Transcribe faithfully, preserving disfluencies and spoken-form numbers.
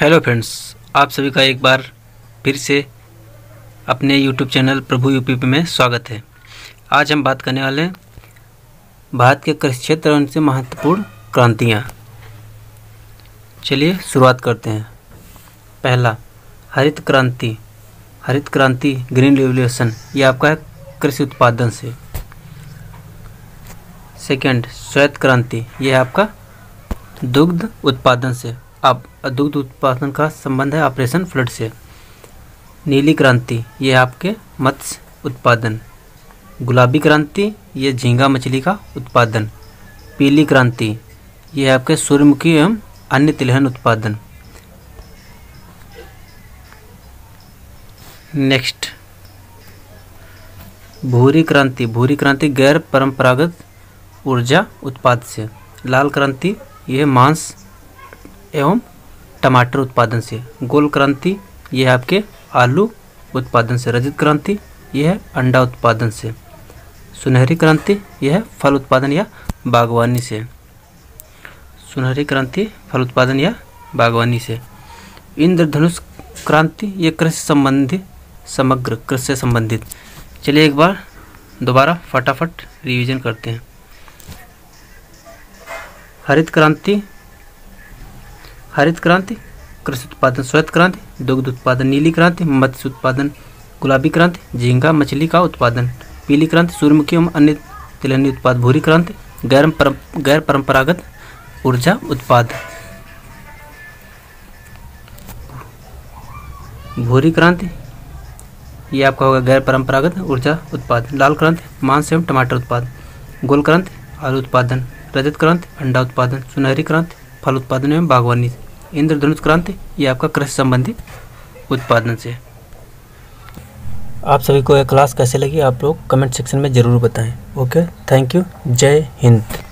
Hello friends, आप सभी का एक बार फिर से अपने यूट्यूब चैनल प्रभु यूपीपी में स्वागत है। आज हम बात करने वाले हैं भारत के कृषि क्षेत्र और उनसे महत्वपूर्ण क्रांतियाँ। चलिए शुरुआत करते हैं। पहला, हरित क्रांति। हरित क्रांति ग्रीन रिवोल्यूशन, ये आपका है कृषि उत्पादन से। सेकंड, श्वेत क्रांति, ये है आपका दुग्ध उत्पादन से। अब दुग्ध उत्पादन का संबंध है ऑपरेशन फ्लड से। नीली क्रांति, ये आपके मत्स्य उत्पादन। गुलाबी क्रांति, ये झींगा मछली का उत्पादन। पीली क्रांति, ये आपके सूर्यमुखी एवं अन्य तिलहन उत्पादन। नेक्स्ट, भूरी क्रांति। भूरी क्रांति गैर परंपरागत ऊर्जा उत्पाद से। लाल क्रांति, यह मांस एवं टमाटर उत्पादन से। गोल क्रांति, यह आपके आलू उत्पादन से। रजत क्रांति, यह है अंडा उत्पादन से। सुनहरी क्रांति, यह है फल उत्पादन या बागवानी से। सुनहरी क्रांति फल उत्पादन या बागवानी से। इंद्रधनुष क्रांति, ये कृषि संबंधी, समग्र कृषि से संबंधित। चलिए एक बार दोबारा फटाफट रिवीजन करते हैं। हरित क्रांति, हरित क्रांति कृषि उत्पादन। श्वेत क्रांति दुग्ध उत्पादन। नीली क्रांति मत्स्य उत्पादन। गुलाबी क्रांति झींगा मछली का उत्पादन। पीली क्रांति सूर्यमुखी एवं अन्य तिलहनी उत्पाद। भूरी क्रांति गैर परम, गैर परंपरागत ऊर्जा उत्पाद। भूरी क्रांति, ये आपका होगा गैर परंपरागत ऊर्जा उत्पाद। लाल क्रांति मांस एवं टमाटर उत्पाद। गोल क्रांति आलू उत्पादन। रजत क्रांति अंडा उत्पादन। सुनहरी क्रांति फल उत्पादन एवं बागवानी। इंद्रधनुष क्रांति, ये आपका कृषि संबंधी उत्पादन से। आप सभी को यह क्लास कैसे लगी, आप लोग कमेंट सेक्शन में ज़रूर बताएं। ओके, थैंक यू, जय हिंद।